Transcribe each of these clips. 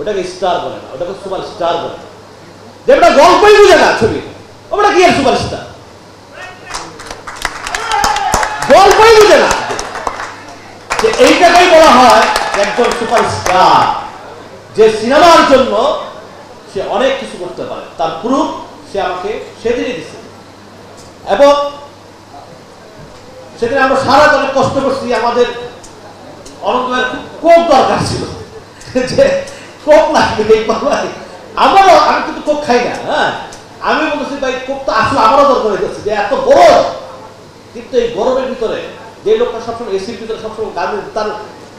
ওটাকে স্টার বলে না, ওটাকে সুপারস্টার বলে। দেবটা গল্পই বুঝে না ছবি, ওটা কি আর সুপারস্টার, গল্পই বুঝে না। এইটাকেই বলা হয় একজন সুপারস্টার, যে সিনেমার জন্য সে অনেক কিছু করতে পারে। তার প্রুফ সে আমাকে সেদিনই দিচ্ছে। এবং সেদিন আমরা সারা অনেক কষ্ট করছি, আমাদের অনেক কোপ দরকার ছিল, যে কোপ লাগবে এই পাওয়াই। আমারও, আমি কিন্তু কোপ খাই না, হ্যাঁ আমি বলতেছি ভাই কোপ তো আসলে আমারও দরকার হয়ে যাচ্ছে, যে এত গরম। কিন্তু এই গরমের ভিতরে যে লোকটা সবসময় এসির ভিতরে সবসময় গার্মেন্টস, তার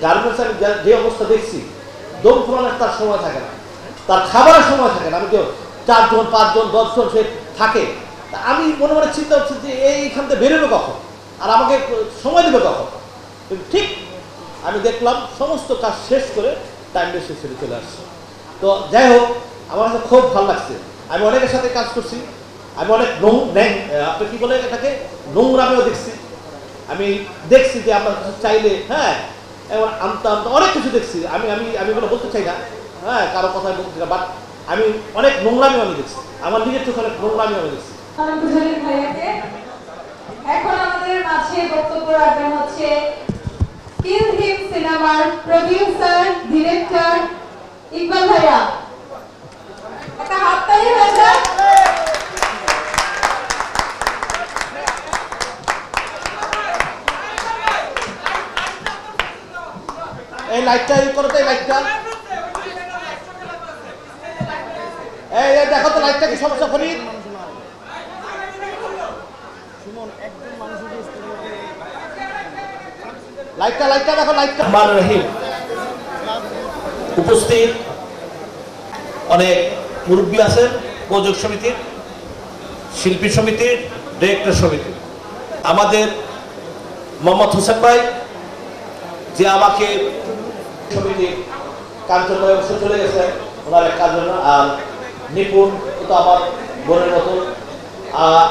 গার্মেন্টস আমি যে অবস্থা দেখছি, দম ফোলানোর তার সময় থাকে না, তার খাবারের সময় থাকে না। আমি কেউ 4 জন 5 জন 10 জন সে থাকে। আমি মনে মনে চিন্তা হচ্ছে যে এইখান থেকে বেরোবে কখন, আর আমাকে সময় দেবে কখন। ঠিক আমি দেখলাম সমস্ত কাজ শেষ করে টাইমটা শেষ হয়ে চলে আসছে। তো যাই হোক, আমার কাছে খুব ভালো লাগছে। আমি অনেকের সাথে কাজ করছি, আমি অনেক আপনি কী বলেন এটাকে, নোংরামেও দেখছি। আমি দেখছি যে আমরা কিছু চাইলে, হ্যাঁ এবার আমতা আমতা অনেক কিছু দেখছি। আমি আমি আমি বলে বলতে চাই না, হ্যাঁ কারো কথায় বলতে চাই না, বাট আমি অনেক নোংরামি আমি দেখছি, আমার নিজের চোখে অনেক নোংরামি আমি দেখছি। এখন আমাদের মাঝে বক্তব্য রাখবেন হচ্ছে কিল হিম সিনেমার প্রোডিউসার ডিরেক্টর ইকবাল ভাইয়া। একটা হাততালি হয়ে যায়। এই লাইটটা ইউ করতে, এই লাইটটা, এই দেখো তো লাইটটা কি সমস্যা করি। উপস্থিত অনেক মুরব্বী আছেন, প্রযোজক সমিতির, শিল্পী সমিতির, ডিরেক্টর সমিতির। আমাদের মোহাম্মদ হোসেন ভাই, যে আমাকে সমিতির কার্যালয়ে অবশ্য চলে গেছে ওনার এক কাজ। আর নিপুণ তো আমার বোনের মতো,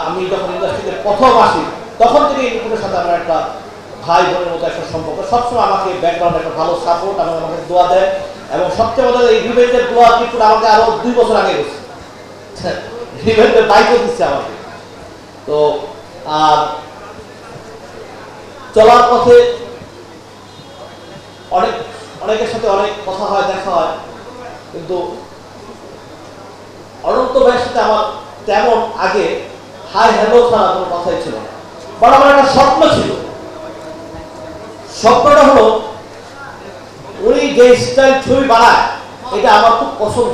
আমি যখন ইন্ডাস্ট্রিতে প্রথম আসি তখন থেকে নিপুণের সাথে আমার একটা ভাই বোনের মতো একটা সম্পর্ক। সবসময় আমাকে ব্যাকগ্রাউন্ড একটা ভালো সাপোর্ট, আমাকে দোয়া দেয়। এবং সবচেয়ে বড় এই রিভেন্টের দোয়া নিপুণ আমাকে আরও 2 বছর আগে গেছে, রিভেন্টের বাইকও দিচ্ছে আমাকে। তো আর চলার পথে অনেকের সাথে অনেক কথা হয়, দেখা হয়, কিন্তু অনন্ত ভাইয়ের সাথে আমার তেমন আগে হাই হ্যালো ছাড়া কোনো কথাই ছিল না। বড় আমার একটা স্বপ্ন ছিল। স্বপ্নটা হলো উনি যে স্টাইল ছবি বানায় এটা আমার খুব পছন্দ।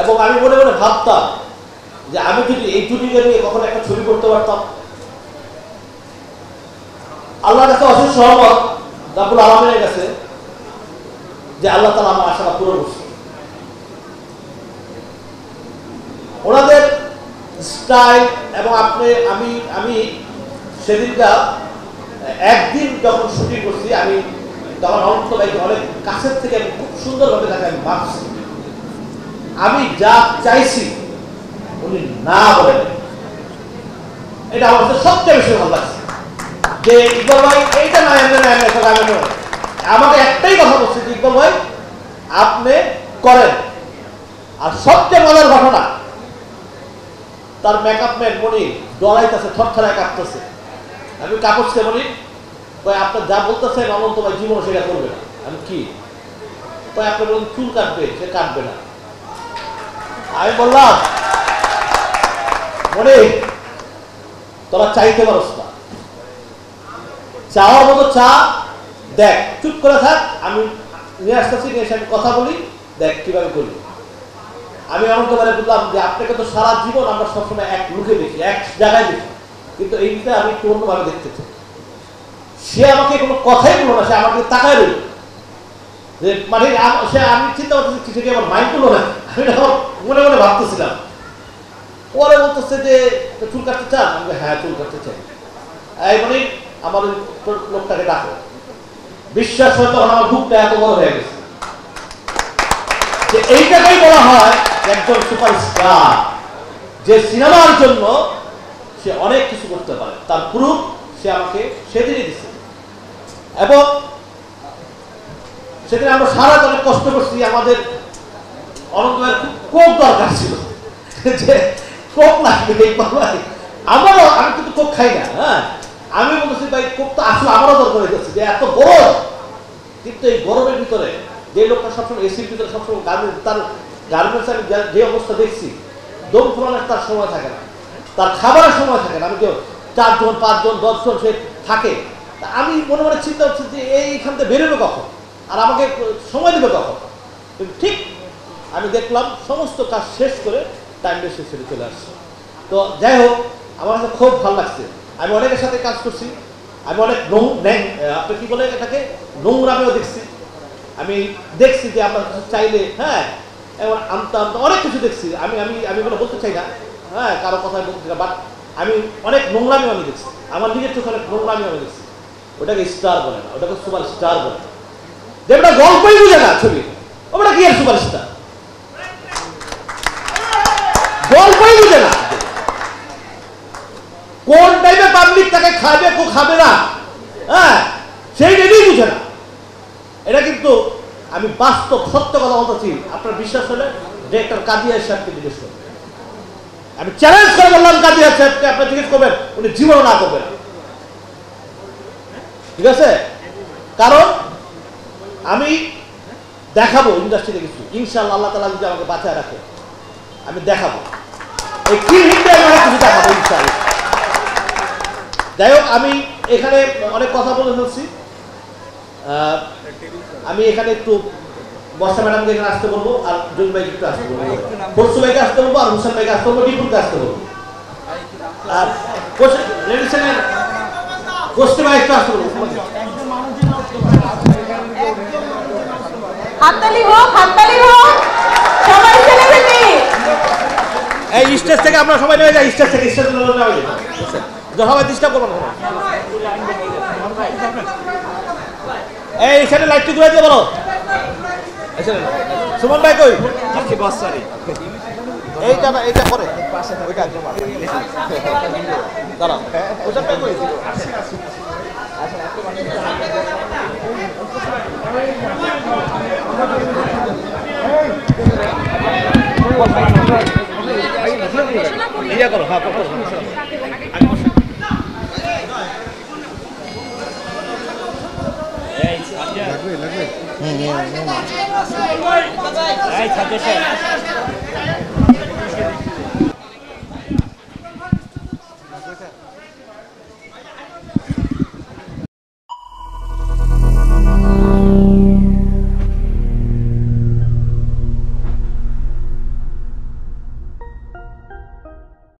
এবং আমি মনে মনে ভাবতাম যে আমি যদি এই জুটিকে নিয়ে কখনো একটা ছবি করতে পারতাম। আল্লাহর কাছে অশেষ সহমত রাব্বুল আলামিনের কাছে, যে আল্লাহ তাআলা আমার আশাটা পূরণ করছে। ওনাদের স্টাইল এবং আপনি আমি সেদিনটা একদিন যখন শুটিং করছি, আমি তখন অনন্ত ভাইকে অনেক কাছের থেকে আমি খুব সুন্দরভাবে তাকে আমি ভাবছি। আমি যা চাইছি উনি না বলেন, এটা আমার সবচেয়ে বেশি ভালো লাগছে। যে ইকবাল ভাই এইটা না, আমাকে একটাই কথা বলছে যে ইকবাল ভাই আপনি করেন। আর সবচেয়ে মজার ঘটনা, তার মেকআপ ম্যান মনি ডলাইতেছে, থরথরায় কাঁপতেছে। আমি কাপড় ছেড়ে বলি, তাই আপনার যা বলতেছেন অনন্ত ভাই জীবন সেটা করবে না। আমি কি, তাই আপনি বলুন চুল কাটবে, সে কাটবে না। আমি বললাম মনে তোরা চাইতে পারস না, চাওয়ার মতো চা দেখ, চুপ করে থাক, আমি নিয়ে আসতেছি, নিয়ে এসে আমি কথা বলি, দেখ কিভাবে করি। আমি অনন্ত ভাই বললাম যে আপনাকে তো সারা জীবন আমরা সবসময় এক লুকে দেখি, এক জায়গায় দেখি, কিন্তু এইটা আমি একটু অন্যভাবে দেখতে চাই। সে আমাকে কোনো কথাই বললো না, সে আমাকে তাকায় রইল। মানে সে, আমি চিন্তা করতেছি সেটা আমার মাইন্ড করলো না, আমি মনে মনে ভাবতেছিলাম। পরে বলতেছে যে চুল কাটতে চান, আমি হ্যাঁ চুল কাটতে চাই। মানে আমার লোকটাকে ডাকো, বিশ্বাস হয় তখন আমার বুকটা এত বড় হয়ে গেছে। যে এইটাকেই বলা হয় একজন সুপারস্টার, যে সিনেমার জন্য সে অনেক কিছু করতে পারে। তার প্রুফ সে আমাকে সেদিনই দিচ্ছে। এবং সেখানে আমরা সারা অনেক কষ্ট করছি, আমাদের অনন্তভাবে কোপ দরকার ছিল, যে কোপ লাগবে। আমারও আমি কিন্তু কোপ খাই না, হ্যাঁ আমি বলতেছি ভাই কোপ তো আসলে আমারও দরকার হয়ে যাচ্ছে, যে এত গরম। কিন্তু এই গরমের ভিতরে যে লোকটা সবসময় এসির ভিতরে সবসময় গার্মেন্টস, তার গার্মেন্টস আমি যে অবস্থা দেখছি, দম ফোলানোর তার সময় থাকে না, তার খাবারের সময় থাকে না। আমি কেউ 4 জন 5 জন 10 জন সে থাকে, আমি মনে মনে চিন্তা করছি যে এইখান থেকে বেরোবে কখন আর আমাকে সময় দেবে কখন। ঠিক আমি দেখলাম সমস্ত কাজ শেষ করে টাইম বেশি ছেড়ে চলে আসছে। তো যাই হোক, আমার কাছে খুব ভালো লাগছে। আমি অনেকের সাথে কাজ করছি, আমি অনেক আপনি কী বলেন এটাকে নোংরামেও দেখছি, আমি দেখছি যে আপনার কিছু চাইলে, হ্যাঁ এবার আনতে আনতে অনেক কিছু দেখছি। আমি আমি আমি এগুলো বলতে চাই না, হ্যাঁ কারো কথায় বলতে চাই না, বাট আমি অনেক নোংরামিও আমি দেখছি, আমার নিজের চোখে অনেক নোংরামিও আমি দেখছি। ওটাকে স্টার বলে না, ওটাকে সুপার স্টার বলে না, যেটা গল্পই বুঝে না ছবি, ওটা কি আর সুপার স্টার, গল্পই বুঝে না। কোন টাইমে পাবলিক তাকে খাবে কো খাবে না, হ্যাঁ সেই টাইমই বুঝে না। এটা কিন্তু আমি বাস্তব সত্য কথা বলতেছি, আপনার বিশ্বাস হলে ডিরেক্টর কাদিয়া সাহেবকে জিজ্ঞেস করবেন, আমি চ্যালেঞ্জ করে বললাম কাদিয়া সাহেবকে আপনি জিজ্ঞেস করবেন, উনি জীবন না করবেন, ঠিক আছে? কারণ আমি দেখাবো ইন্ডাস্ট্রিতে কিছু, ইনশাআল্লাহ আল্লাহ তাআলা যদি আমাকে বাঁচায় রাখে আমি দেখাবো, এই কি হিটে আমরা কিছু দেখাবো ইনশাআল্লাহ। যাই হোক, আমি এখানে অনেক কথা বলে ফেলছি, আমি এখানে একটু বর্ষা ম্যাডামকে এখানে আসতে বলবো, আর জুন ভাইকে একটু আসতে বলবো, ফরসু ভাইকে আসতে বলবো, আর হোসেন ভাইকে আসতে বলবো, টিপুরকে আসতে বলবো, আর লেডিসেনের গোষ্ঠী ভাই একটু আসতে বলবো। হাততালি হোক, হাততালি হোক, সবাই চলে যাবে এই স্টেজ থেকে, আমরা সবাই নেমে যাই স্টেজ থেকে, স্টেজ থেকে নেমে যাই, সবাই চেষ্টা করবো না। এইখানে লাইটটি ঘুরে দিয়ে বলো সুমন ভাই কই, এইটা না এইটা করে দাঁড়া, ওটা কই করো, হ্যাঁ লাগবে লাগবে।